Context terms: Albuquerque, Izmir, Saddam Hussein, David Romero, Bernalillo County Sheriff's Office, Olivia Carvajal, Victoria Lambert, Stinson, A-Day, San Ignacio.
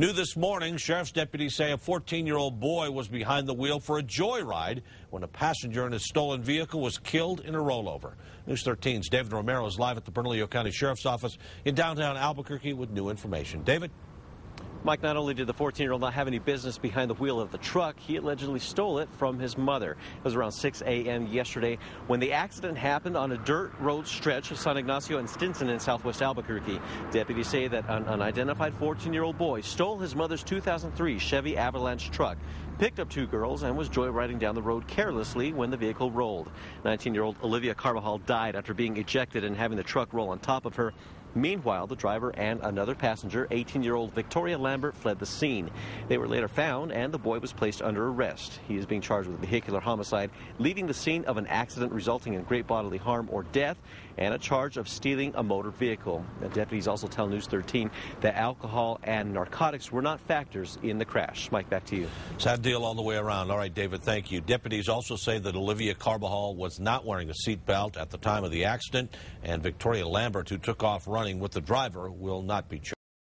New this morning, sheriff's deputies say a 14-year-old boy was behind the wheel for a joyride when a passenger in his stolen vehicle was killed in a rollover. News 13's David Romero is live at the Bernalillo County Sheriff's Office in downtown Albuquerque with new information. David? Mike, not only did the 14-year-old not have any business behind the wheel of the truck, he allegedly stole it from his mother. It was around 6 a.m. yesterday when the accident happened on a dirt road stretch of San Ignacio and Stinson in southwest Albuquerque. Deputies say that an unidentified 14-year-old boy stole his mother's 2003 Chevy Avalanche truck, picked up two girls, and was joyriding down the road carelessly when the vehicle rolled. 19-year-old Olivia Carvajal died after being ejected and having the truck roll on top of her. Meanwhile, the driver and another passenger, 18-year-old Victoria Lambert, fled the scene. They were later found, and the boy was placed under arrest. He is being charged with vehicular homicide, leaving the scene of an accident resulting in great bodily harm or death, and a charge of stealing a motor vehicle. The deputies also tell News 13 that alcohol and narcotics were not factors in the crash. Mike, back to you. Sad deal all the way around. All right, David, thank you. Deputies also say that Olivia Carvajal was not wearing a seatbelt at the time of the accident, and Victoria Lambert, who took off running with the driver, will not be charged.